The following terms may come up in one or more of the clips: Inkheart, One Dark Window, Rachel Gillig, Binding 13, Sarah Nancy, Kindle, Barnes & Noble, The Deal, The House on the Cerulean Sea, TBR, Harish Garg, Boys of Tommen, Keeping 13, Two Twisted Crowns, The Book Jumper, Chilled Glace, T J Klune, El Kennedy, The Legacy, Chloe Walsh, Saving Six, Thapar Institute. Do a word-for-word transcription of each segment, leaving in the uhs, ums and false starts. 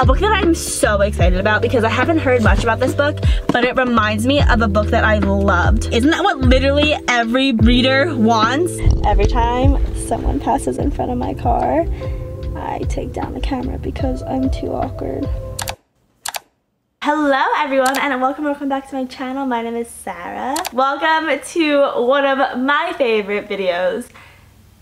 A book that I'm so excited about because I haven't heard much about this book, but it reminds me of a book that I loved. Isn't that what literally every reader wants? Every time someone passes in front of my car, I take down the camera because I'm too awkward. Hello everyone, and welcome welcome back to my channel. My name is Sarah. Welcome to one of my favorite videos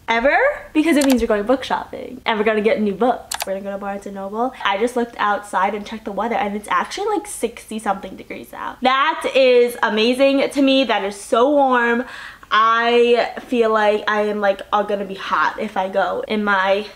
ever, because it means we're going book shopping and we're gonna get new books. We're gonna go to Barnes and Noble. I just looked outside and checked the weather and it's actually like sixty something degrees out. That is amazing to me. That is so warm. I feel like I am like all gonna be hot if I go in my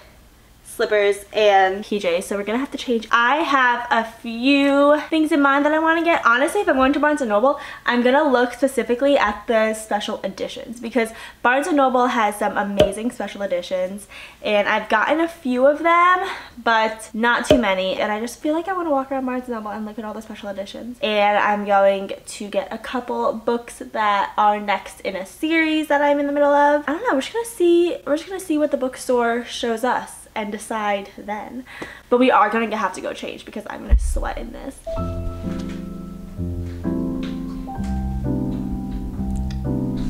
slippers and P Js, so we're gonna have to change. I have a few things in mind that I want to get. Honestly, if I'm going to Barnes and Noble, I'm gonna look specifically at the special editions because Barnes and Noble has some amazing special editions, and I've gotten a few of them, but not too many. And I just feel like I want to walk around Barnes and Noble and look at all the special editions. And I'm going to get a couple books that are next in a series that I'm in the middle of. I don't know. We're just gonna see. We're just gonna see what the bookstore shows us and decide then. But we are gonna have to go change because I'm gonna sweat in this.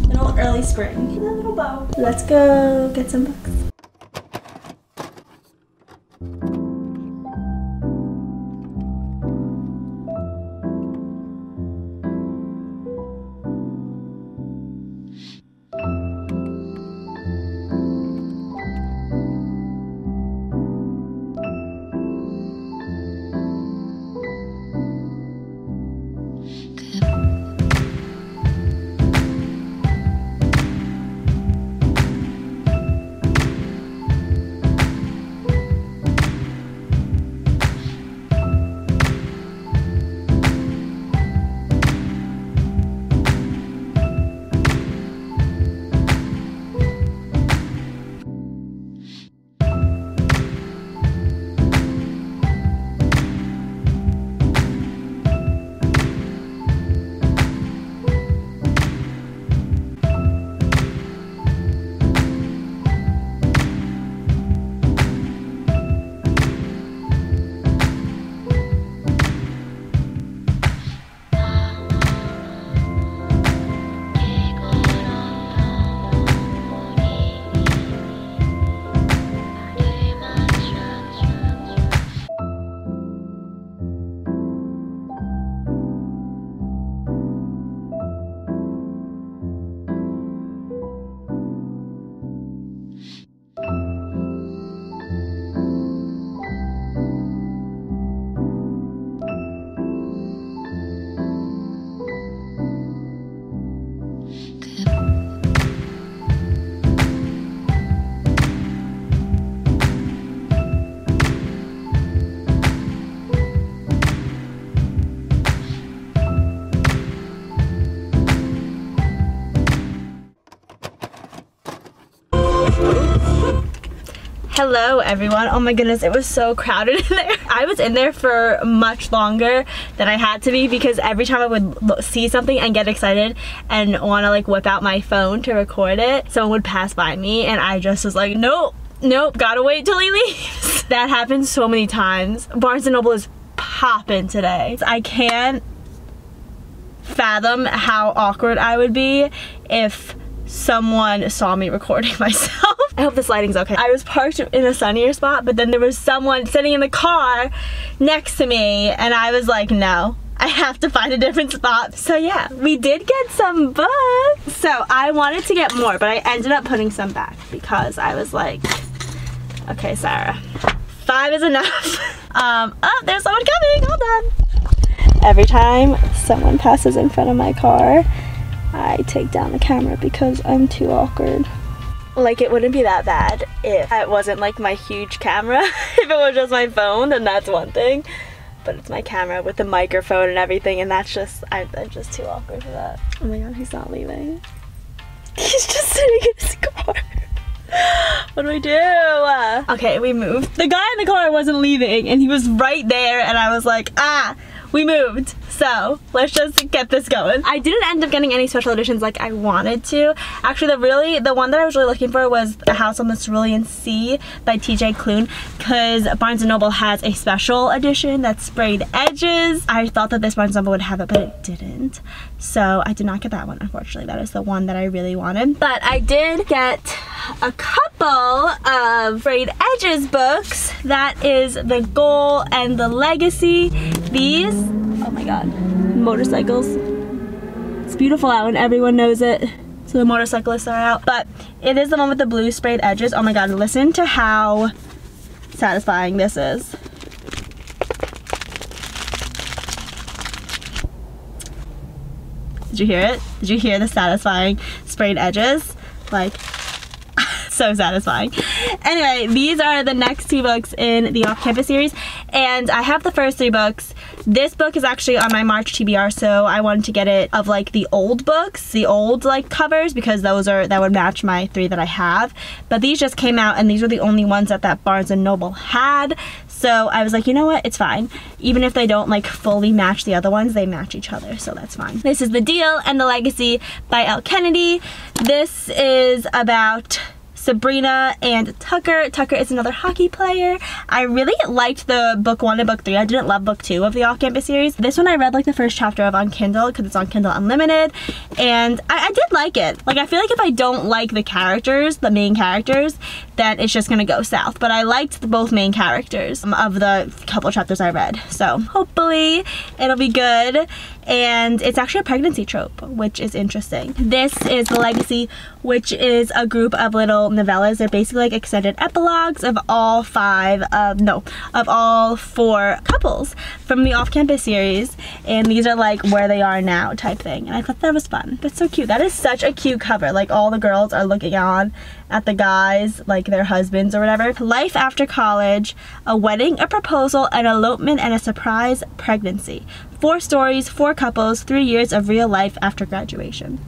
Little early spring. Little bow. Let's go get some books. Hello everyone. Oh my goodness, it was so crowded in there. I was in there for much longer than I had to be because every time I would see something and get excited and want to like whip out my phone to record it, someone would pass by me and I just was like, nope, nope, gotta wait till he leaves. That happened so many times. Barnes and Noble is popping today. I can't fathom how awkward I would be if someone saw me recording myself. I hope this lighting's okay. I was parked in a sunnier spot, but then there was someone sitting in the car next to me, and I was like, no, I have to find a different spot. So yeah, we did get some books. So I wanted to get more, but I ended up putting some back because I was like, okay, Sarah, five is enough. um, oh, there's someone coming, hold on. Every time someone passes in front of my car, I take down the camera because I'm too awkward. Like, it wouldn't be that bad if it wasn't like my huge camera. If it was just my phone, then that's one thing. But it's my camera with the microphone and everything, and that's just, I, I'm just too awkward for that. Oh my god, he's not leaving. He's just sitting in his car. What do I do? Okay, we moved. The guy in the car wasn't leaving, and he was right there, and I was like, ah, we moved, so let's just get this going. I didn't end up getting any special editions like I wanted to. Actually, the really the one that I was really looking for was The House on the Cerulean Sea by T J Klune, because Barnes and Noble has a special edition that's sprayed edges. I thought that this Barnes and Noble would have it, but it didn't, so I did not get that one, unfortunately. That is the one that I really wanted, but I did get a couple of sprayed edges books. That is The Goal and The Legacy. These, oh my god, motorcycles. It's beautiful out and everyone knows it, so the motorcyclists are out. But it is the one with the blue sprayed edges. Oh my god, listen to how satisfying this is. Did you hear it? Did you hear the satisfying sprayed edges? Like, so satisfying. Anyway, these are the next two books in the off-campus series, and I have the first three books. This book is actually on my March T B R, so I wanted to get it of like the old books, the old like covers, because those are, that would match my three that I have. But these just came out and these were the only ones that that Barnes and Noble had, so I was like, you know what, it's fine. Even if they don't like fully match the other ones, they match each other, so that's fine. This is The Deal and The Legacy by El Kennedy. This is about Sabrina and Tucker. Tucker is another hockey player. I really liked the book one and book three. I didn't love book two of the off-campus series. This one I read like the first chapter of on Kindle, because it's on Kindle Unlimited, and I, I did like it. Like, I feel like if I don't like the characters, the main characters, then it's just gonna go south. But I liked the both main characters of the couple chapters I read, so hopefully it'll be good. And it's actually a pregnancy trope, which is interesting. This is The Legacy, which is a group of little novellas. They're basically like extended epilogues of all five of, no, of all four couples from the off-campus series, and these are like where they are now type thing, and I thought that was fun. That's so cute. That is such a cute cover. Like, all the girls are looking on at the guys, like their husbands or whatever. Life after college, a wedding, a proposal, an elopement, and a surprise pregnancy. Four stories, four couples, three years of real life after graduation.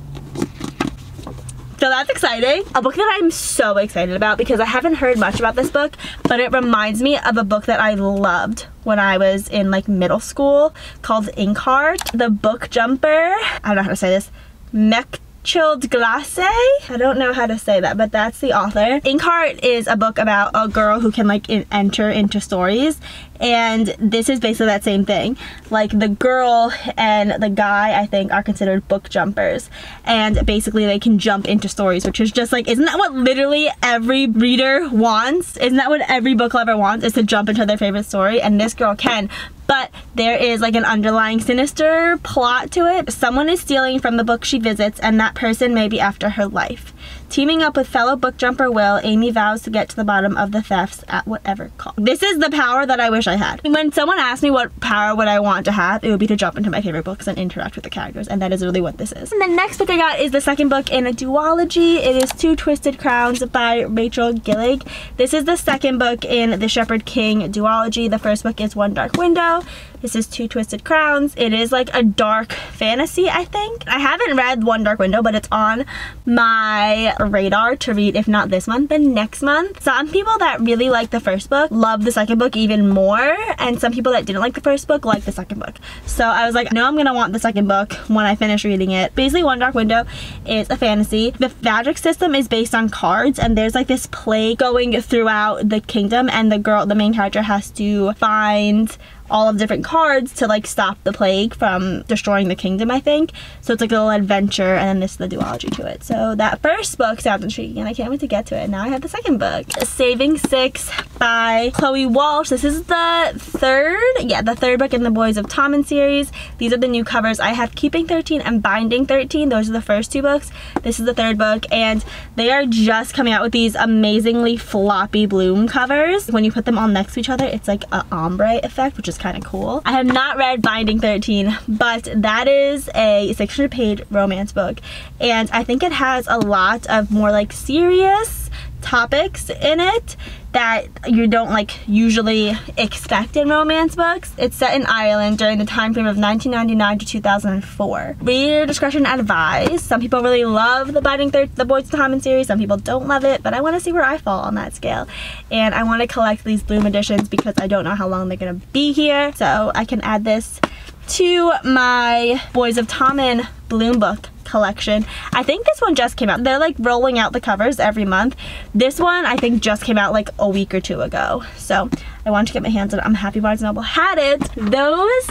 So that's exciting. A book that I'm so excited about, because I haven't heard much about this book, but it reminds me of a book that I loved when I was in like middle school called Inkheart. The Book Jumper. I don't know how to say this. Mech. Chilled Glace? I don't know how to say that, but that's the author. Inkheart is a book about a girl who can like in enter into stories, and this is basically that same thing. Like, the girl and the guy, I think, are considered book jumpers, and basically they can jump into stories, which is just like, isn't that what literally every reader wants? Isn't that what every book lover wants, is to jump into their favorite story? And this girl can. But there is like an underlying sinister plot to it. Someone is stealing from the book she visits, and that person may be after her life. Teaming up with fellow book jumper Will, Amy vows to get to the bottom of the thefts at whatever cost. This is the power that I wish I had. When someone asked me what power would I want to have, it would be to jump into my favorite books and interact with the characters, and that is really what this is. And the next book I got is the second book in a duology. It is Two Twisted Crowns by Rachel Gillig. This is the second book in the Shepherd King duology. The first book is One Dark Window. This is Two Twisted Crowns. It is like a dark fantasy, I think. I haven't read One Dark Window, but it's on my radar to read, if not this month, then next month. Some people that really like the first book love the second book even more, and some people that didn't like the first book like the second book. So I was like, no, I'm gonna want the second book when I finish reading it. Basically, One Dark Window is a fantasy. The magic system is based on cards, and there's like this play going throughout the kingdom, and the girl, the main character, has to find all of different cards to like stop the plague from destroying the kingdom, I think. So it's like a little adventure, and then this is the duology to it. So that first book sounds intriguing, and I can't wait to get to it. And now I have the second book, Saving Six by Chloe Walsh. This is the third, yeah, the third book in the Boys of Tommen series. These are the new covers. I have Keeping thirteen and Binding thirteen. Those are the first two books. This is the third book, and they are just coming out with these amazingly floppy bloom covers. When you put them all next to each other, it's like an ombre effect, which is kind of cool. I have not read Binding thirteen, but that is a six hundred page romance book, and I think it has a lot of more like serious topics in it that you don't like usually expect in romance books. It's set in Ireland during the time frame of nineteen ninety-nine to two thousand four. Reader discretion advised. Some people really love the Binding thirteen, the Boys of Tommen series. Some people don't love it, but I want to see where I fall on that scale. And I want to collect these bloom editions because I don't know how long they're gonna be here. So I can add this to my Boys of Tommen Bloom book collection. I think this one just came out. They're like rolling out the covers every month. This one I think just came out like a week or two ago. So I wanted to get my hands on it. I'm happy Barnes and Noble had it. Those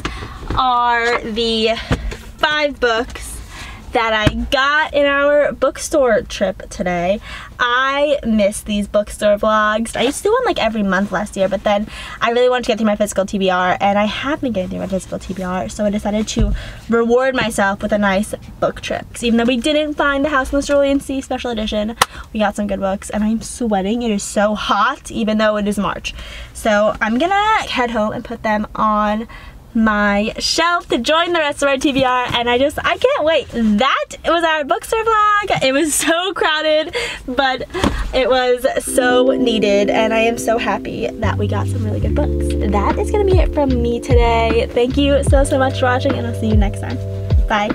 are the five books that I got in our bookstore trip today. I miss these bookstore vlogs. I used to do one like every month last year, but then I really wanted to get through my physical T B R, and I have been getting through my physical T B R, so I decided to reward myself with a nice book trip. So even though we didn't find The House on the Cerulean Sea special edition, we got some good books, and I'm sweating. It is so hot, even though it is March. So I'm gonna head home and put them on my shelf to join the rest of our T B R, and I just, I can't wait. That was our bookstore vlog. It was so crowded, but it was so needed, and I am so happy that we got some really good books. That is gonna be it from me today. Thank you so, so much for watching, and I'll see you next time. Bye.